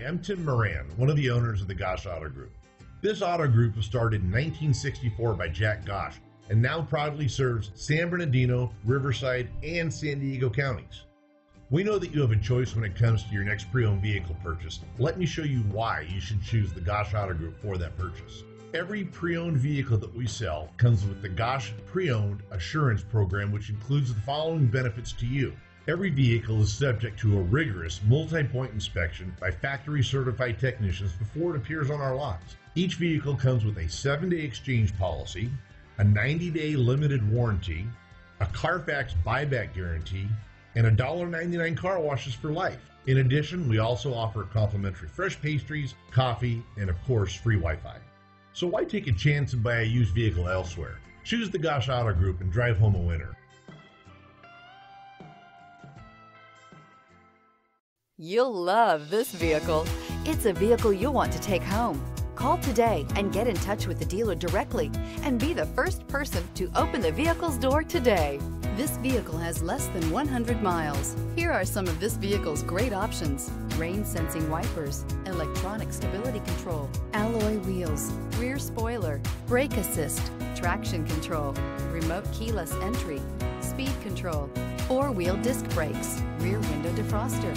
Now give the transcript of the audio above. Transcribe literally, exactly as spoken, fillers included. Hi, I'm Tim Moran, one of the owners of the Gosch Auto Group. This auto group was started in nineteen sixty-four by Jack Gosch and now proudly serves San Bernardino, Riverside, and San Diego counties. We know that you have a choice when it comes to your next pre-owned vehicle purchase. Let me show you why you should choose the Gosch Auto Group for that purchase. Every pre-owned vehicle that we sell comes with the Gosch Pre-Owned Assurance Program, which includes the following benefits to you. Every vehicle is subject to a rigorous multi-point inspection by factory certified technicians before it appears on our lots. Each vehicle comes with a seven-day exchange policy, a ninety-day limited warranty, a Carfax buyback guarantee, and one dollar ninety-nine car washes for life. In addition, we also offer complimentary fresh pastries, coffee, and of course, free Wi-Fi. So why take a chance and buy a used vehicle elsewhere? Choose the Gosch Auto Group and drive home a winner. You'll love this vehicle. It's a vehicle you'll want to take home. Call today and get in touch with the dealer directly and be the first person to open the vehicle's door today. This vehicle has less than one hundred miles. Here are some of this vehicle's great options: rain sensing wipers, electronic stability control, alloy wheels, rear spoiler, brake assist, traction control, remote keyless entry, speed control, four-wheel disc brakes, rear window defroster.